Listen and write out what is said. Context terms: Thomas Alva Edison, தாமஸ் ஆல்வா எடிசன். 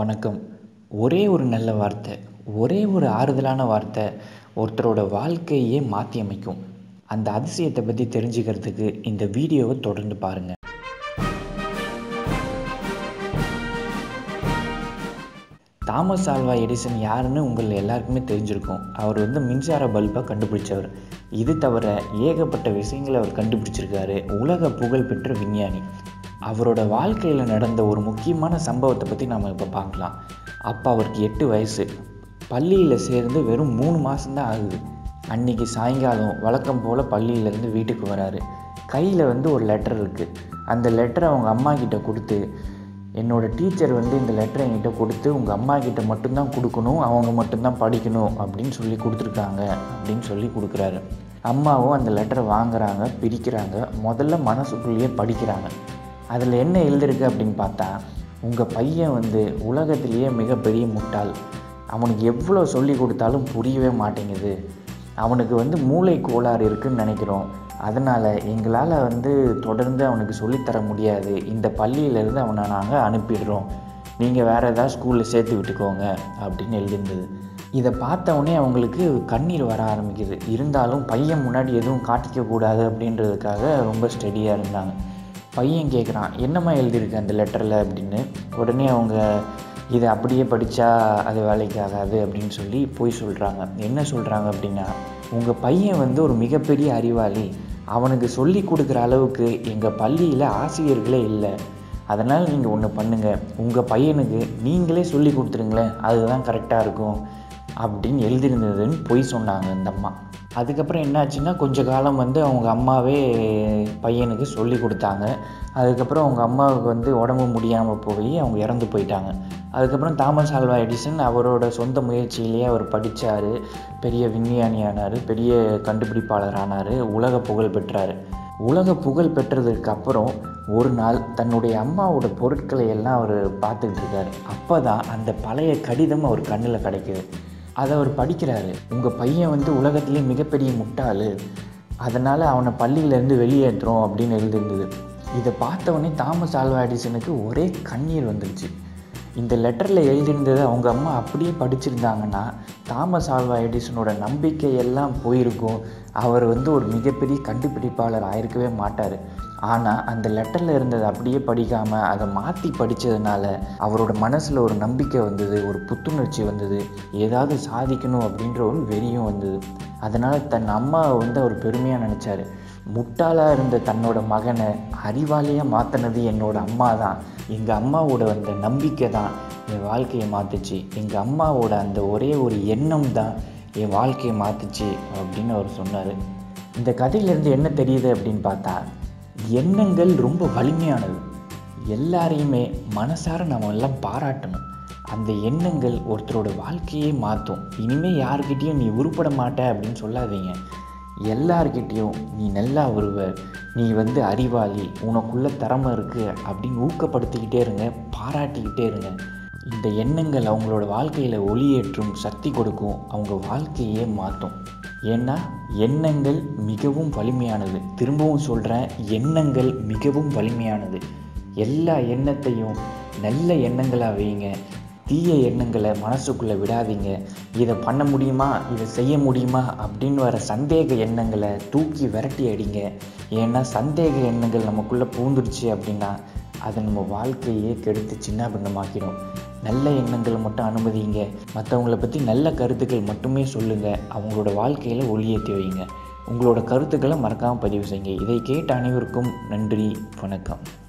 வணக்கம். ஒரே ஒரு நல்ல வார்த்தை, ஒரே ஒரு ஆறுதலான வார்த்தை ஒருத்தரோட வாழ்க்கையே மாற்றி அமைக்கும். அந்த அதிசயத்தை பற்றி தெரிஞ்சுக்கிறதுக்கு இந்த வீடியோவை தொடர்ந்து பாருங்கள். தாமஸ் ஆல்வா எடிசன் யாருன்னு உங்கள் எல்லாருக்குமே தெரிஞ்சிருக்கும். அவர் மின்சார பல்பை கண்டுபிடிச்சவர். இது தவிர ஏகப்பட்ட விஷயங்களை அவர் கண்டுபிடிச்சிருக்காரு. உலக புகழ்பெற்ற விஞ்ஞானி. அவரோட வாழ்க்கையில் நடந்த ஒரு முக்கியமான சம்பவத்தை பற்றி நாம் இப்போ பார்க்கலாம். அப்போ அவருக்கு 8 வயசு. பள்ளியில் சேர்ந்து வெறும் 3 மாதம்தான் ஆகுது. அன்றைக்கி சாயங்காலம் வழக்கம் போல் பள்ளியிலேருந்து வீட்டுக்கு வராரு. கையில் ஒரு லெட்டர் இருக்குது. அந்த லெட்டரை அவங்க அம்மா கிட்ட கொடுத்து, என்னோடய டீச்சர் இந்த லெட்டரை என்கிட்ட கொடுத்து உங்கள் அம்மா கிட்ட மட்டும்தான் கொடுக்கணும், அவங்க மட்டும்தான் படிக்கணும் அப்படின்னு சொல்லி கொடுத்துருக்காங்க அப்படின்னு சொல்லி கொடுக்குறாரு. அம்மாவும் அந்த லெட்டரை வாங்குறாங்க, பிரிக்கிறாங்க. முதல்ல மனசுக்குள்ளேயே படிக்கிறாங்க. அதில் என்ன எழுதிருக்கு அப்படின்னு பார்த்தா, உங்கள் பையன் உலகத்திலேயே மிகப்பெரிய முட்டாள். அவனுக்கு எவ்வளோ சொல்லி கொடுத்தாலும் புரியவே மாட்டேங்குது. அவனுக்கு மூளை கோளாறு இருக்குதுன்னு நினைக்கிறோம். அதனால் எங்களால் தொடர்ந்து அவனுக்கு சொல்லித்தர முடியாது. இந்த பள்ளியிலேருந்து அவனை நாங்கள் அனுப்பிடுறோம். நீங்கள் வேறு ஏதாவது ஸ்கூலில் சேர்த்து விட்டுக்கோங்க அப்படின்னு எழுதிருந்தது. இதை பார்த்தவொடனே அவங்களுக்கு கண்ணீர் வர ஆரம்பிக்குது. இருந்தாலும் பையன் முன்னாடி எதுவும் காட்டிக்கக்கூடாது அப்படின்றதுக்காக ரொம்ப ஸ்டெடியாக இருந்தாங்க. பையன் கேட்குறான், என்னம்மா எழுதியிருக்கு அந்த லெட்டரில் அப்படின்னு. உடனே அவங்க இதை அப்படியே படித்தா அது வேலைக்கு ஆகாது அப்படின்னு சொல்லி போய் சொல்கிறாங்க. என்ன சொல்கிறாங்க அப்படின்னா, உங்கள் பையன் ஒரு மிகப்பெரிய அறிவாளி. அவனுக்கு சொல்லி கொடுக்குற அளவுக்கு எங்கள் பள்ளியில் ஆசிரியர்களே இல்லை. அதனால் நீங்கள் ஒன்று பண்ணுங்கள், உங்கள் பையனுக்கு நீங்களே சொல்லி கொடுத்துருங்களேன், அதுதான் கரெக்டாக இருக்கும் அப்படின்னு எழுதியிருந்ததுன்னு போய் சொன்னாங்க இந்த அம்மா. அதுக்கப்புறம் என்னாச்சுன்னா, கொஞ்ச காலம் அவங்க அம்மாவே பையனுக்கு சொல்லி கொடுத்தாங்க. அதுக்கப்புறம் அவங்க அம்மாவுக்கு உடம்பு முடியாமல் போய் அவங்க இறந்து போயிட்டாங்க. அதுக்கப்புறம் தாமஸ் ஆல்வா எடிசன் அவரோட சொந்த முயற்சியிலேயே அவர் படித்தார், பெரிய விஞ்ஞானியானார், பெரிய கண்டுபிடிப்பாளரானார், உலக புகழ் பெற்றார். உலக புகழ் பெற்றதுக்கு அப்புறம் ஒரு நாள் தன்னுடைய அம்மாவோட பொருட்களை எல்லாம் அவர் பார்த்துக்கிட்டு இருக்கார். அப்போ தான் அந்த பழைய கடிதம் அவர் கண்ணில் கிடைக்கிது. அதை அவர் படிக்கிறாரு. உங்கள் பையன் உலகத்திலே மிகப்பெரிய முட்டாள், அதனால் அவனை பள்ளியிலேருந்து வெளியேற்றுறோம் அப்படின்னு எழுதியிருந்தது. இதை பார்த்தவொடனே தாமஸ் ஆல்வா எடிசனுக்கு ஒரே கண்ணீர் வந்துடுச்சு. இந்த லெட்டரில் எழுதியிருந்தது அவங்க அம்மா அப்படியே படிச்சிருந்தாங்கன்னா தாமஸ் ஆல்வா எடிசனோட நம்பிக்கையெல்லாம் போயிருக்கும். அவர் ஒரு மிகப்பெரிய கண்டுபிடிப்பாளர் ஆயிருக்கவே மாட்டார். ஆனால் அந்த லெட்டரில் இருந்தது அப்படியே படிக்காமல் அதை மாற்றி படித்ததுனால அவரோட மனசில் ஒரு நம்பிக்கை வந்தது, ஒரு புத்துணர்ச்சி வந்தது, ஏதாவது சாதிக்கணும் அப்படின்ற ஒரு வெறியும் வந்தது. அதனால் தன் அம்மாவை அவர் பெருமையாக நினச்சார். முட்டாளாக இருந்த தன்னோட மகனை அறிவாளியாக மாற்றினது என்னோட அம்மா தான். எங்கள் அம்மாவோட அந்த நம்பிக்கை தான் என் வாழ்க்கையை மாற்றிச்சு. எங்கள் அம்மாவோட அந்த ஒரே ஒரு எண்ணம் தான் என் வாழ்க்கையை மாற்றிச்சு அப்படின்னு அவர் சொன்னார். இந்த கதையிலேருந்து என்ன தெரியுது அப்படின்னு பார்த்தா, எண்ணங்கள் ரொம்ப வலிமையானது. எல்லாரையுமே மனசார நம்ம எல்லாம் பாராட்டணும். அந்த எண்ணங்கள் ஒருத்தரோட வாழ்க்கையே மாற்றும். இனிமேல் யார்கிட்டேயும் நீ உருப்பட மாட்ட அப்படின்னு சொல்லாதீங்க. எல்லார்கிட்டேயும் நீ நல்லா வருவ, நீ அறிவாளி, உனக்குள்ளே திறமை இருக்குது அப்படின்னு ஊக்கப்படுத்திக்கிட்டே இருங்க, பாராட்டிக்கிட்டே இருங்க. இந்த எண்ணங்கள் அவங்களோட வாழ்க்கையில் ஒளியேற்றும் சக்தி கொடுக்கும், அவங்க வாழ்க்கையே மாற்றும். ஏன்னா எண்ணங்கள் மிகவும் வலிமையானது. திரும்பவும் சொல்கிறேன், எண்ணங்கள் மிகவும் வலிமையானது. எல்லா எண்ணத்தையும் நல்ல எண்ணங்களாக வைங்க. தீய எண்ணங்களை மனசுக்குள்ளே விடாதீங்க. இதை பண்ண முடியுமா, இதை செய்ய முடியுமா அப்படின்னு வர சந்தேக எண்ணங்களை தூக்கி விரட்டி அடிங்க. ஏன்னா சந்தேக எண்ணங்கள் நமக்குள்ளே பூந்துடுச்சு அப்படின்னா அது நம்ம வாழ்க்கையே கெடுத்து சின்ன பின்னமாக்கிடும். நல்ல எண்ணங்களை மட்டும் அனுமதிங்க. மற்றவங்களை பற்றி நல்ல கருத்துக்கள் மட்டுமே சொல்லுங்கள். அவங்களோட வாழ்க்கையில் ஒளியேற்றி வைங்க. உங்களோட கருத்துக்களை மறக்காமல் பதிவு செய்யுங்க. இதை கேட்ட அனைவருக்கும் நன்றி. வணக்கம்.